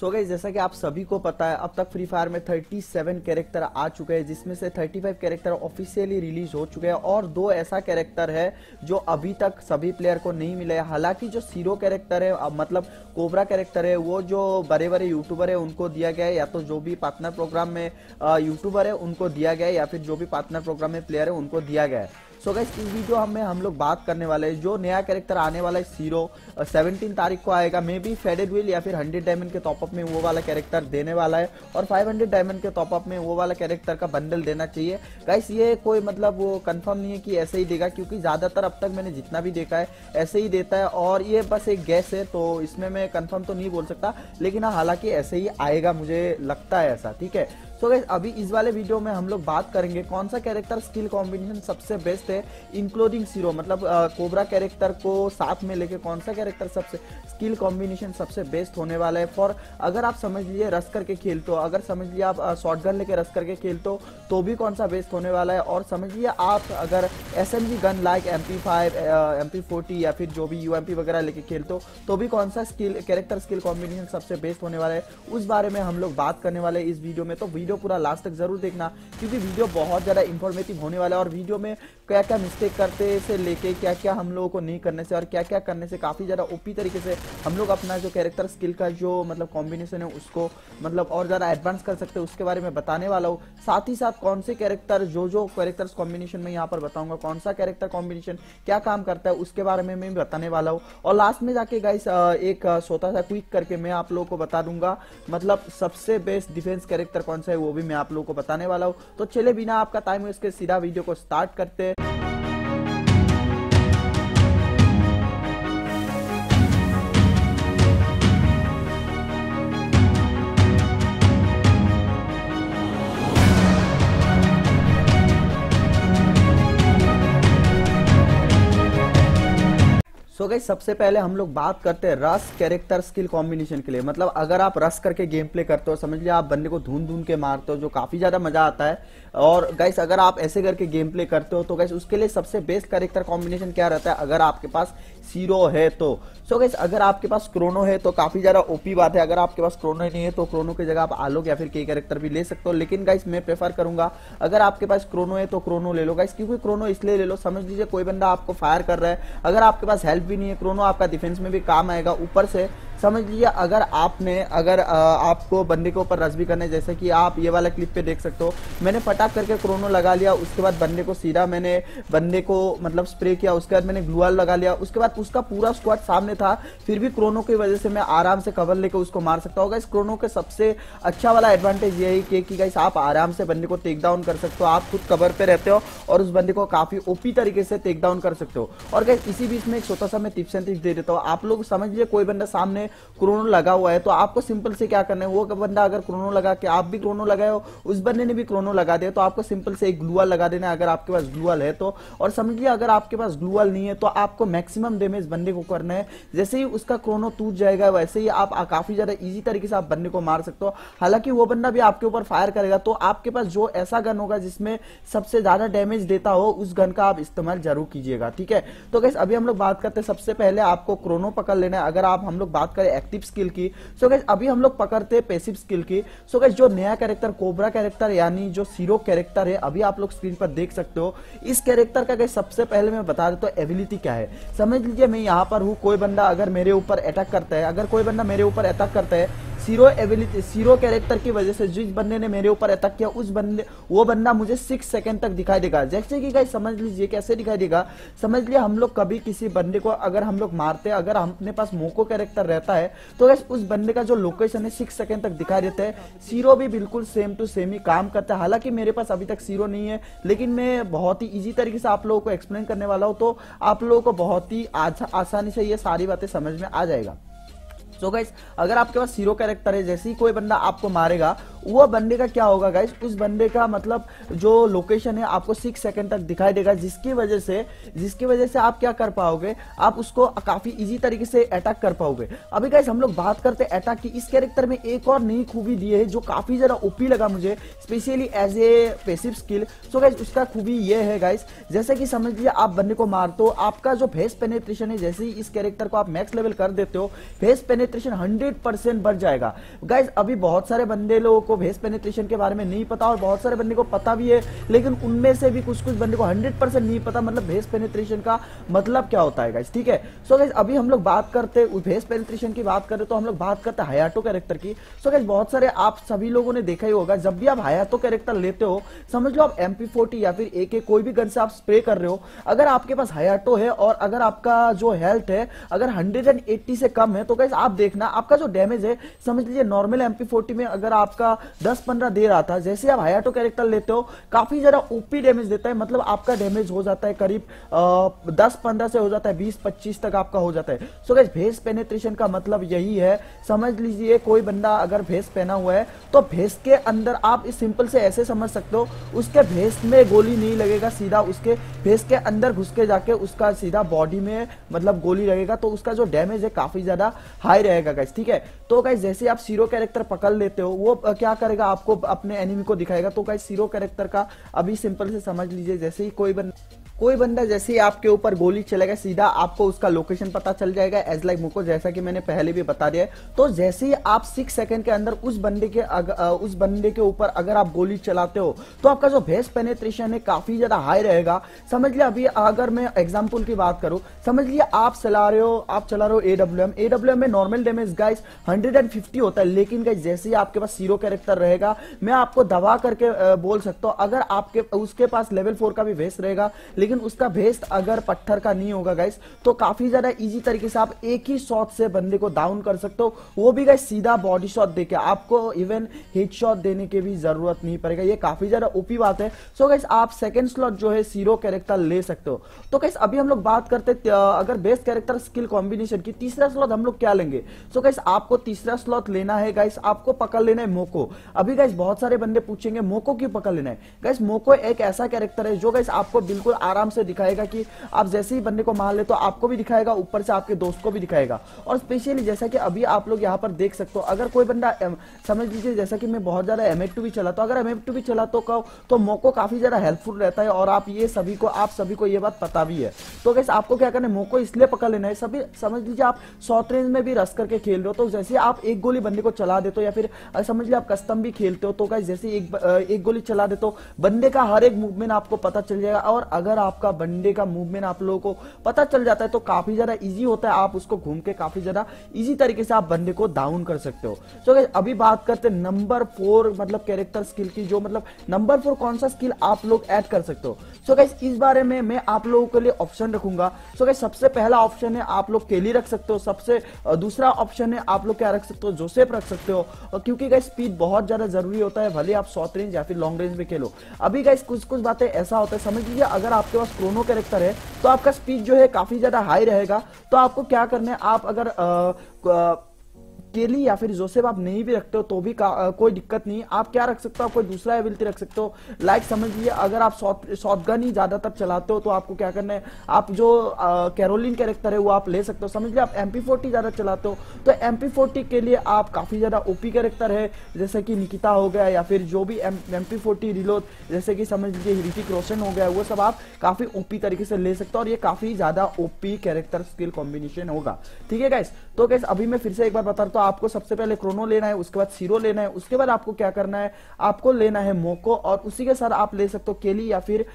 So guys जैसा कि आप सभी को पता है अब तक फ्री फायर में 37 कैरेक्टर आ चुके हैं, जिसमें से 35 कैरेक्टर ऑफिशियली रिलीज हो चुके हैं और 2 ऐसा कैरेक्टर है जो अभी तक सभी प्लेयर को नहीं मिला है। हालांकि जो शीरो कैरेक्टर है मतलब कोबरा कैरेक्टर है वो जो बड़े बड़े यूट्यूबर है उनको दिया गया है, या तो जो भी पार्टनर प्रोग्राम में यूट्यूबर है उनको दिया गया है या फिर जो भी पार्टनर प्रोग्राम में प्लेयर है उनको दिया गया है। सो गाइस इस वीडियो में हम लोग बात करने वाले हैं जो नया कैरेक्टर आने वाला है शीरो, 17 तारीख को आएगा। मे बी फेडेड व्हील या फिर 100 डायमंड के टॉपअप में वो वाला कैरेक्टर देने वाला है और 500 डायमंड के टॉपअप में वो वाला कैरेक्टर का बंडल देना चाहिए। गाइस ये कोई मतलब वो कंफर्म नहीं है कि ऐसे ही देगा, क्योंकि ज़्यादातर अब तक मैंने जितना भी देखा है ऐसे ही देता है और ये बस एक गैस है, तो इसमें मैं कन्फर्म तो नहीं बोल सकता, लेकिन हालांकि ऐसे ही आएगा मुझे लगता है ऐसा। ठीक है तो गाइस अभी इस वाले वीडियो में हम लोग बात करेंगे कौन सा कैरेक्टर स्किल कॉम्बिनेशन सबसे बेस्ट है इंक्लूडिंग शीरो, मतलब कोबरा कैरेक्टर को साथ में लेके कौन सा कैरेक्टर सबसे स्किल कॉम्बिनेशन सबसे बेस्ट होने वाला है। फॉर अगर आप समझ लीजिए रस करके खेलते हो, अगर समझ लीजिए आप शॉटगन लेके रस करके खेलते हो तो भी कौन सा बेस्ट होने वाला है, और समझ लीजिए आप अगर SMG gun like MP5 MP40 या फिर जो भी UMP वगैरह लेके खेलते हो तो भी कौन सा कैरेक्टर स्किल कॉम्बिनेशन सबसे बेस्ट होने वाला है उस बारे में हम लोग बात करने वाले हैं इस वीडियो में। तो वीडियो पूरा लास्ट तक जरूर देखना क्योंकि वीडियो बहुत ज़्यादा इंफॉर्मेटिव होने वाला है और वीडियो में क्या क्या मिस्टेक करते से लेके क्या क्या हम लोगों को नहीं करने से और क्या क्या करने से काफ़ी ज़्यादा ओपी तरीके से हम लोग अपना जो कैरेक्टर स्किल का जो मतलब कॉम्बिनेशन है उसको मतलब और ज़्यादा एडवांस कर सकते हैं उसके बारे में बताने वाला हूँ। साथ ही साथ कौन से कैरेक्टर जो कैरेक्टर्स कॉम्बिनेशन में यहाँ पर बताऊँगा कौन सा कैरेक्टर कॉम्बिनेशन क्या काम करता है उसके बारे में मैं बताने वाला हूँ। और लास्ट में जाके गाइस एक छोटा सा क्विक करके मैं आप लोगों को बता दूंगा मतलब सबसे बेस्ट डिफेंस कैरेक्टर कौन है वो भी मैं आप लोगों को बताने वाला हूं। तो चले बिना आपका टाइम वेस्ट किए सीधा वीडियो को स्टार्ट करते हैं। तो गाइस सबसे पहले हम लोग बात करते हैं रस कैरेक्टर स्किल कॉम्बिनेशन के लिए, मतलब अगर आप रस करके गेम प्ले करते हो समझ लिया आप बंदे को धून धून के मारते हो जो काफ़ी ज़्यादा मज़ा आता है, और गाइस अगर आप ऐसे करके गेम प्ले करते हो तो गाइस उसके लिए सबसे बेस्ट कैरेक्टर कॉम्बिनेशन क्या रहता है अगर आपके पास शीरो है तो। सो गाइस अगर आपके पास क्रोनो है तो काफ़ी ज़्यादा ओपी बात है, अगर आपके पास क्रोनो नहीं है तो क्रोनो की जगह आप आलोक या फिर के कैरेक्टर भी ले सकते हो, लेकिन गाइस मैं प्रेफर करूंगा अगर आपके पास क्रोनो है तो क्रोनो ले लो गाइस, क्योंकि क्रोनो इसलिए ले लो समझ लीजिए कोई बंदा आपको फायर कर रहा है, अगर आपके पास हेल्प भी नहीं है क्रोनो आपका डिफेंस में भी काम आएगा। ऊपर से समझ लीजिए अगर आपने आपको बंदे के ऊपर रश भी करना है, जैसे कि आप ये वाला क्लिप पे देख सकते हो मैंने फटाक करके क्रोनो लगा लिया, उसके बाद बंदे को सीधा मैंने बंदे को मतलब स्प्रे किया, उसके बाद मैंने ग्लूअल लगा लिया, उसके बाद उसका पूरा स्क्वाड सामने था फिर भी क्रोनो की वजह से मैं आराम से कवर लेकर उसको मार सकता हूँ। गाइस क्रोनो के सबसे अच्छा वाला एडवांटेज यही है कि गाइस आप आराम से बंदे को टेक डाउन कर सकते हो, आप खुद कवर पे रहते हो और उस बंदे को काफ़ी ओपी तरीके से टेक डाउन कर सकते हो। और गाइस इसी बीच में एक छोटा सा मैं टिप्स एंड ट्रिक्स दे देता हूँ, आप लोग समझ लीजिए कोई बंदा सामने क्रोनो लगा हुआ है तो आपको सिंपल से क्या करना है, वो बंदा अगर क्रोनो लगा के आप भी क्रोनो लगाए हो उस बंदे ने भी क्रोनो लगा दिया तो आपको सिंपल से एक ग्लूअल लगा देना है अगर आपके पास ग्लूअल है तो, और समझिए अगर आपके पास ग्लूअल नहीं है तो आपको मैक्सिमम डैमेज बंदे को करना है, जैसे ही उसका क्रोनो टूट जाएगा वैसे ही आप काफी ज्यादा ईजी तरीके से आप बंदे को मार सकते हो। हालांकि वो बंदा भी आपके ऊपर फायर करेगा तो आपके पास जो ऐसा गन होगा जिसमें सबसे ज्यादा डैमेज देता हो उस गन का आप इस्तेमाल जरूर कीजिएगा। ठीक है तो गाइस अभी हम लोग बात करते हैं सबसे पहले आपको क्रोनो पकड़ लेना है, अगर आप हम लोग बात करें एक्टिव स्किल की। सो गाइस अभी हम लोग पकड़ते हैं पैसिव स्किल की। सो गाइस जो नया कैरेक्टर कोबरा कैरेक्टर यानी जो शीरो कैरेक्टर है अभी आप लोग स्क्रीन पर देख सकते हो, इस कैरेक्टर का गाइस सबसे पहले मैं बता देता हूं एबिलिटी क्या है। समझ लीजिए मैं यहाँ पर हूँ, कोई बंदा अगर मेरे ऊपर अटैक करता है शीरो एबिलिटी शीरो कैरेक्टर की वजह से जिस बंदे ने मेरे ऊपर अटैक किया उस बंदे वो बंदा मुझे 6 सेकंड तक दिखाई देगा। जैसे कि गाइस समझ लीजिए कैसे दिखाई देगा, समझ लीजिए हम लोग कभी किसी बंदे को अगर हम लोग मारते हैं अगर अपने पास मोको कैरेक्टर रहता है तो गाइस उस बंदे का जो लोकेशन है 6 सेकंड तक दिखाई देता है। शीरो भी बिल्कुल सेम टू सेम ही काम करता है, हालांकि मेरे पास अभी तक शीरो नहीं है लेकिन मैं बहुत ही ईजी तरीके से आप लोगों को एक्सप्लेन करने वाला हूँ तो आप लोगों को बहुत ही आसानी से ये सारी बातें समझ में आ जाएगा। सो गाइस अगर आपके पास शीरो कैरेक्टर है जैसे ही कोई बंदा आपको मारेगा वो बंदे का क्या होगा गाइस, उस बंदे का मतलब जो लोकेशन है आपको 6 सेकंड तक दिखाई देगा, जिसकी वजह से आप क्या कर पाओगे आप उसको काफ़ी इजी तरीके से अटैक कर पाओगे। अभी गाइस हम लोग बात करते हैं अटैक की। इस कैरेक्टर में एक और नई खूबी दी है जो काफ़ी ज़रा ओपी लगा मुझे specially as a passive skill. So guys उसका खूबी ये है गाइस, जैसे कि समझ लीजिए आप बंदे को मारते हो आपका जो फेस पेनिट्रेशन है जैसे ही इस कैरेक्टर को आप मैक्स लेवल कर देते हो फेस पेनिट्रेशन पेनिट्रेशन 100% बढ़ जाएगा। गाइज अभी बहुत सारे बंदे लोगों को भेस पेनिट्रेशन के बारे में नहीं पता, और बहुत सारे बंदे को पता भी है, लेकिन उनमें से भी कुछ कुछ बंदे को 100% नहीं पता मतलब भेस पेनिट्रेशन का मतलब क्या होता है गाइज, ठीक है। सो गाइज अभी हम लोग बात करते हैं भेस पेनिट्रेशन की बात करें तो हम लोग बात करते हैं हयातो कैरेक्टर की। सो गाइज बहुत सारे आप सभी लोगों ने देखा ही होगा, जब भी आप हयातो कैरेक्टर लेते हो समझ लो आप MP40 या फिर AK कोई भी गन से आप स्प्रे कर रहे हो, अगर आपके पास हयातो है और अगर आपका जो हेल्थ है अगर 180 से कम है तो गाइस आप देखना आपका जो डैमेज है समझ लीजिए नॉर्मल MP40 में अगर आपका 10-15 दे रहा था, जैसे आप हयातो कैरेक्टर लेते हो काफी ज्यादा ओपी डैमेज देता है, मतलब आपका डैमेज हो जाता है करीब 10-15 से हो जाता है 20-25 तक आपका हो जाता है। सो गाइस भेस पेनिट्रेशन का मतलब यही है, समझ लीजिए कोई बंदा अगर भेस पहना हुआ है तो भेस के अंदर आप इस सिंपल से ऐसे समझ सकते हो उसके भेस में गोली नहीं लगेगा, सीधा उसके भेस के अंदर घुस के जाके उसका सीधा बॉडी में मतलब गोली लगेगा, तो उसका जो डैमेज है काफी ज्यादा हाई रहेगा गाइस, ठीक है। तो गाइस जैसे आप शिरो कैरेक्टर पकड़ लेते हो वो क्या करेगा आपको अपने एनिमी को दिखाएगा, तो गाइस शिरो कैरेक्टर का अभी सिंपल से समझ लीजिए जैसे ही कोई बंदा जैसे ही आपके ऊपर गोली चलेगा सीधा आपको उसका लोकेशन पता चल जाएगा एज लाइक मोको, जैसा कि मैंने पहले भी बता दिया है। तो जैसे ही आप 6 सेकंड के अंदर उस बंदे के ऊपर अगर आप गोली चलाते हो तो आपका जो भेस पेनिट्रेशन है काफी ज्यादा हाई रहेगा। समझ लिया, अभी अगर मैं एग्जाम्पल की बात करूँ समझ लिया आप चला रहे हो AWM में नॉर्मल डैमेज गाइज 150 होता है, लेकिन गाइज जैसे ही आपके पास जीरो कैरेक्टर रहेगा मैं आपको दबा करके बोल सकता हूँ अगर आपके उसके पास लेवल 4 का भी भेस रहेगा लेकिन उसका भेस अगर पत्थर का नहीं होगा गाइस तो काफी ज्यादा इजी तरीके से आप एक ही शॉट से बंदे को डाउन कर सकते हो, वो भी गाइस सीधा बॉडी शॉट देके, आपको इवन हेड शॉट देने की भी जरूरत नहीं पड़ेगा, ये काफी ज्यादा ओपी बात है। सो गाइस आप सेकंड स्लॉट जो है जीरो कैरेक्टर ले सकते हो। तो गाइस अभी हम लोग बात करते अगर बेस्ट कैरेक्टर स्किल कॉम्बिनेशन की, तीसरा स्लॉट हम लोग क्या लेंगे। सो गाइस आपको तीसरा स्लॉट लेना है गाइस, आपको पकड़ लेना है मोको। अभी गाइस बहुत सारे बंदे पूछेंगे मोको क्यों पकड़ लेना है। गाइस मोको एक ऐसा कैरेक्टर है जो गाइस आपको बिल्कुल आराम से दिखाएगा कि आप जैसे ही बंदे को मार ले तो आपको भी दिखाएगा, ऊपर से आपके दोस्त को भी दिखाएगा। और स्पेशली जैसा कि अभी आप लोग यहाँ पर देख सकते हो अगर कोई बंदा समझ लीजिए जैसा कि मैं बहुत ज़्यादा M8 भी चलाता हूँ, अगर M8 भी चलाता हूँ तो मोको काफ़ी ज़्यादा हेल्पफुल रहता है और आप सभी को ये बात पता भी है। तो कैसे आपको क्या करना है, मोको इसलिए पकड़ लेना है, सभी समझ लीजिए आप शॉर्ट रेंज में भी रस करके खेल रहे हो तो जैसे आप एक गोली बंदे को चला देते हो या फिर समझ लीजिए आप कस्टम भी खेलते हो तो कैसे जैसे एक गोली चला देते हो बंदे का हर एक मूवमेंट आपको पता चल जाएगा, और अगर आपका बंदे का मूवमेंट आप लोगों को पता चल जाता है तो काफी ज्यादा इजी होता है, आप उसको घूम के काफी ज्यादा इजी तरीके से आप बंदे को डाउन कर सकते हो। तो गाइस अभी बात करते हैं नंबर 4 मतलब कैरेक्टर स्किल की, जो मतलब नंबर 4 कौन सा स्किल आप लोग ऐड कर सकते हो। सो गाइस इस बारे में मैं आप लोगों के लिए ऑप्शन रखूंगा। सो गाइस सबसे पहला ऑप्शन है आप लोग केली रख सकते हो, सबसे दूसरा ऑप्शन है आप लोग क्या रख सकते हो, जोसेफ रख सकते हो, क्योंकि गाइस स्पीड बहुत ज्यादा जरूरी होता है भले आप शॉर्ट रेंज या फिर लॉन्ग रेंज में खेलो। अभी गाइस कुछ बातें ऐसा होता है, समझ लीजिए अगर आपके पास क्रोनो कैरेक्टर है तो आपका स्पीड जो है काफी ज्यादा हाई रहेगा, तो आपको क्या करना है आप अगर केली या फिर जोसेफ आप नहीं भी रखते हो तो भी कोई दिक्कत नहीं, आप क्या रख सकते हो, आप कोई दूसरा एबिलिटी रख सकते हो। लाइक समझ लीजिए अगर आप शॉटगन ही ज्यादातर चलाते हो तो आपको क्या करना है आप जो कैरोलिन कैरेक्टर है वो आप ले सकते हो। समझ लीजिए आप MP40 ज्यादा चलाते हो तो MP40 के लिए आप काफी ज्यादा ओपी कैरेक्टर है जैसे कि निकिता हो गया या फिर जो भी MP40 रिलोड जैसे कि समझ लीजिए ऋतिक रोशन हो गया, वो सब आप काफी ओपी तरीके से ले सकते हो और ये काफी ज्यादा ओपी कैरेक्टर स्किल कॉम्बिनेशन होगा, ठीक है गाइस। तो गाइस अभी मैं फिर से एक बार बता रहा हूँ, आपको सबसे पहले क्रोनो लेना है, उसके बाद शिरो लेना है, उसके बाद आपको क्या करना है आपको लेना है मोको और उसी के साथ आप ले सकते हो केली या फिर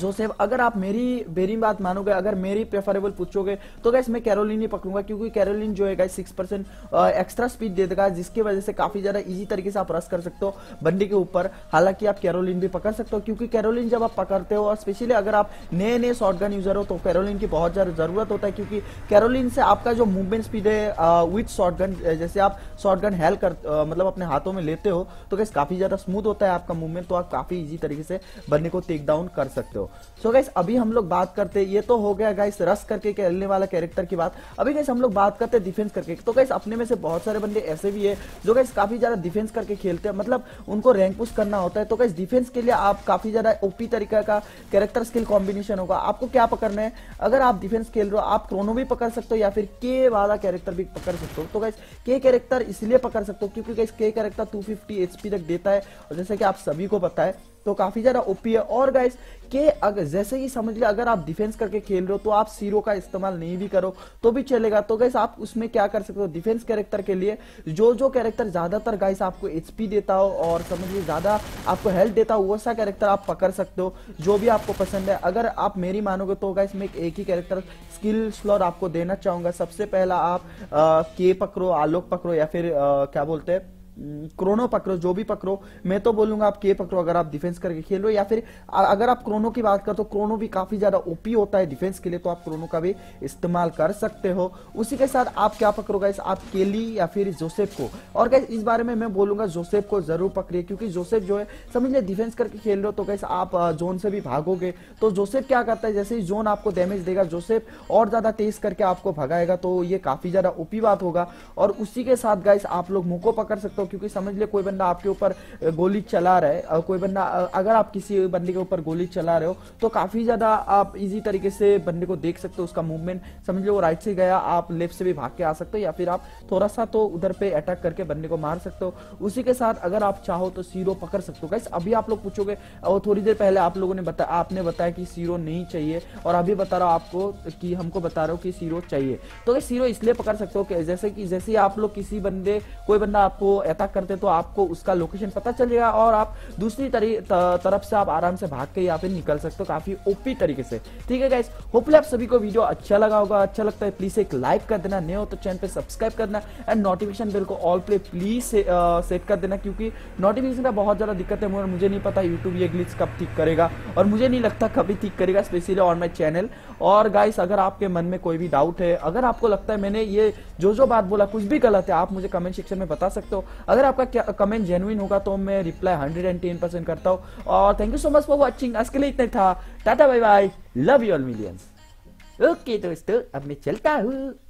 जोसेफ। अगर आप मेरी बात मानोगे अगर मेरी प्रेफरेबल पूछोगे तो गाइस मैं कैरोलिन ही पकड़ूंगा, क्योंकि कैरोलिन जो है गाइस 6% एक्स्ट्रा स्पीड दे देगा जिसकी वजह से काफी ज्यादा इजी तरीके से आप रस कर सकते हो बंडी के ऊपर। हालांकि आप कैरोलिन भी पकड़ सकते हो क्योंकि कैरोलिन जब आप पकड़ते हो और स्पेशली अगर आप नए शॉटगन यूजर हो तो कैरोलिन की बहुत ज्यादा जरूरत होता है, क्योंकि कैरोलिन से आपका जो मूवमेंट स्पीड है विथ शॉटगन जैसे आप शॉटगन हैल कर मतलब अपने हाथों में लेते हो तो गाइस काफी ज्यादा स्मूथ होता है आपका मूवमेंट, तो आप काफी इजी तरीके से बंदे को टेक डाउन कर सकते हो। So guys, अभी हम लोग बात करते ये तो हो गया guys, रस करके खेलने वाला कैरेक्टर की बात। अभी guys, हम लोग बात करते डिफेंस करके। तो guys, अपने में से बहुत सारे बंदे ऐसे भी है जो guys, काफी ज्यादा डिफेंस करके खेलते हैं, मतलब उनको रैंक पुश करना होता है। तो guys, डिफेंस के लिए आप काफी ज्यादा ओपी तरीका का कैरेक्टर स्किल कॉम्बिनेशन होगा। आपको क्या पकड़ना है, अगर आप डिफेंस खेल रहे हो आप क्रोनो भी पकड़ सकते हो या फिर के वाला कैरेक्टर भी पकड़ सकते हो। तो guys, के कैरेक्टर इसलिए पकड़ सकते हो क्योंकि guys, के कैरेक्टर 250 HP तक देता है और जैसे कि आप सभी को पता है तो काफी ज्यादा ओपी है। और गाइस के अगर जैसे ही समझ लिया अगर आप डिफेंस करके खेल रहे हो तो आप शीरो का इस्तेमाल नहीं भी करो तो भी चलेगा। तो गाइस आप उसमें क्या कर सकते हो, डिफेंस कैरेक्टर के लिए जो कैरेक्टर ज्यादातर गाइस आपको एचपी देता हो और समझिए ज्यादा आपको हेल्थ देता हो वैसा कैरेक्टर आप पकड़ सकते हो, जो भी आपको पसंद है। अगर आप मेरी मानोगे तो गाइस मैं एक ही कैरेक्टर स्किल स्लॉट आपको देना चाहूंगा। सबसे पहला आप के पकड़ो, आलोक पकड़ो या फिर क्या बोलते हैं क्रोनो पकड़ो, जो भी पकड़ो। मैं तो बोलूंगा आप के पकड़ो अगर आप डिफेंस करके खेल रहे हो, या फिर अगर आप क्रोनो की बात करते हो क्रोनो भी काफी ज्यादा ओपी होता है डिफेंस के लिए, तो आप क्रोनो का भी इस्तेमाल कर सकते हो। उसी के साथ आप क्या पकड़ो गाइस, आप केली या फिर जोसेफ को। और गाइस इस बारे में मैं बोलूंगा जोसेफ को जरूर पकड़िए, क्योंकि जोसेफ जो है समझ लीजिए डिफेंस करके खेल रहे हो तो गाइस आप जोन से भी भागोगे तो जोसेफ क्या करता है, जैसे ही जोन आपको डैमेज देगा जोसेफ और ज्यादा तेज करके आपको भगाएगा, तो ये काफी ज्यादा ओपी बात होगा। और उसी के साथ गाइस आप लोग मोको पकड़ सकते हो, क्योंकि समझ ले कोई बंदा आपके ऊपर गोली चला रहा है, कोई बंदा अगर आप किसी बंदे के ऊपर गोली चला रहे हो तो काफी ज्यादा आप इजी तरीके से बंदे को देख सकते हो, उसका मूवमेंट समझ लो राइट से गया आप लेफ्ट से भी भाग के आ सकते हो, या फिर आप थोड़ा सा तो उधर पे अटैक करके बंदे को मार सकते हो। उसी के साथ अगर आप चाहो तो शीरो पकड़ सकते हो। गाइस अभी आप लोग पूछोगे और थोड़ी देर पहले आप लोगों ने आपने बताया कि शीरो नहीं चाहिए, और अभी बता रहा हूं आपको कि हमको बता रहा हूं कि शीरो चाहिए। तो शीरो इसलिए पकड़ सकते हो जैसे आप लोग किसी बंदे कोई बंदा आपको अटैक करते तो आपको उसका लोकेशन पता चल जाएगा और आप दूसरी तरफ से आप आराम से भाग के यहाँ पे निकल सकते हो काफी ओपी तरीके से। ठीक है गाइस, होपफुली आप सभी को वीडियो अच्छा लगा होगा। अच्छा लगता है प्लीज एक लाइक कर देना, नए हो तो चैनल पे सब्सक्राइब करना एंड नोटिफिकेशन बेल को ऑल पे प्लीज सेट कर देना, क्योंकि नोटिफिकेशन का बहुत ज्यादा दिक्कत है। मुझे नहीं पता यूट्यूब ये ग्लिच कब ठीक करेगा और मुझे नहीं लगता कभी ठीक करेगा, स्पेशली ऑन माई चैनल। और गाइस अगर आपके मन में कोई भी डाउट है, अगर आपको लगता है मैंने ये जो बात बोला कुछ भी गलत है, आप मुझे कमेंट सेक्शन में बता सकते हो। अगर आपका कमेंट जेन्युइन होगा तो मैं रिप्लाई 110% करता हूँ। और thank you so much for watching, आज के लिए इतना था। Tata bye bye, love you all millions. Okay दोस्तों अब मैं चलता हूँ।